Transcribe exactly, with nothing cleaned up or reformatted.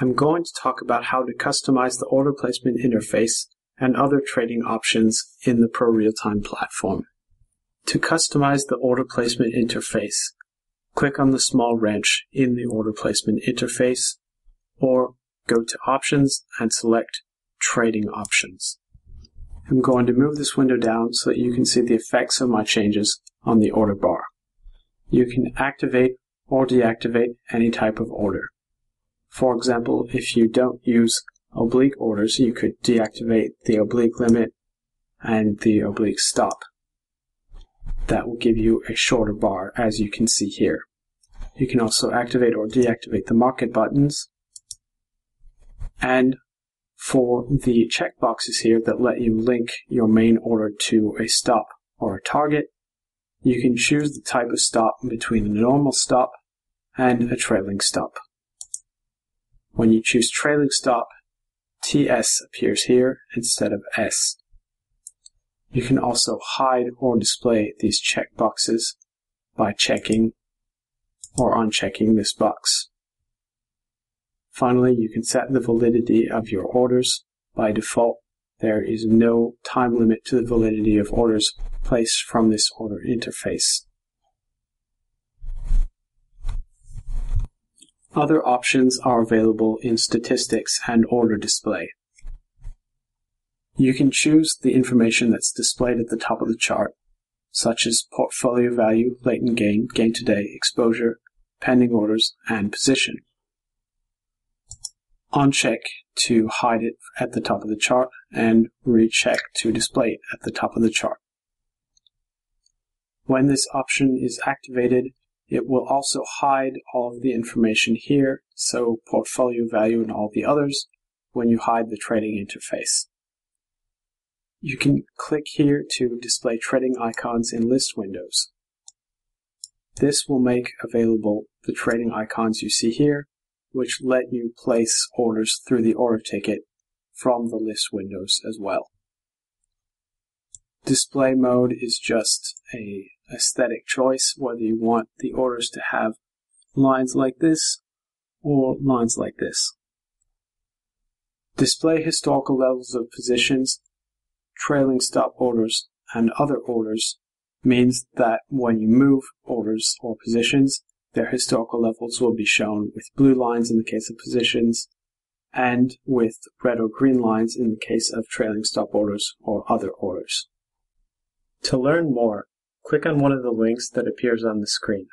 I'm going to talk about how to customize the order placement interface and other trading options in the ProRealTime platform. To customize the order placement interface, click on the small wrench in the order placement interface, or go to Options and select Trading Options. I'm going to move this window down so that you can see the effects of my changes on the order bar. You can activate or deactivate any type of order. For example, if you don't use oblique orders, you could deactivate the oblique limit and the oblique stop. That will give you a shorter bar, as you can see here. You can also activate or deactivate the market buttons. And for the checkboxes here that let you link your main order to a stop or a target, you can choose the type of stop between a normal stop and a trailing stop. When you choose trailing stop, T S appears here instead of S. You can also hide or display these checkboxes by checking or unchecking this box. Finally, you can set the validity of your orders. By default, there is no time limit to the validity of orders placed from this order interface. Other options are available in Statistics and Order Display. You can choose the information that's displayed at the top of the chart, such as portfolio value, latent gain, gain today, exposure, pending orders, and position. Uncheck to hide it at the top of the chart, and recheck to display it at the top of the chart. When this option is activated, it will also hide all of the information here, so portfolio value and all the others, when you hide the trading interface. You can click here to display trading icons in list windows. This will make available the trading icons you see here, which let you place orders through the order ticket from the list windows as well. Display mode is just an aesthetic choice, whether you want the orders to have lines like this or lines like this. Display historical levels of positions, trailing stop orders, and other orders means that when you move orders or positions, their historical levels will be shown with blue lines in the case of positions and with red or green lines in the case of trailing stop orders or other orders. To learn more, click on one of the links that appears on the screen.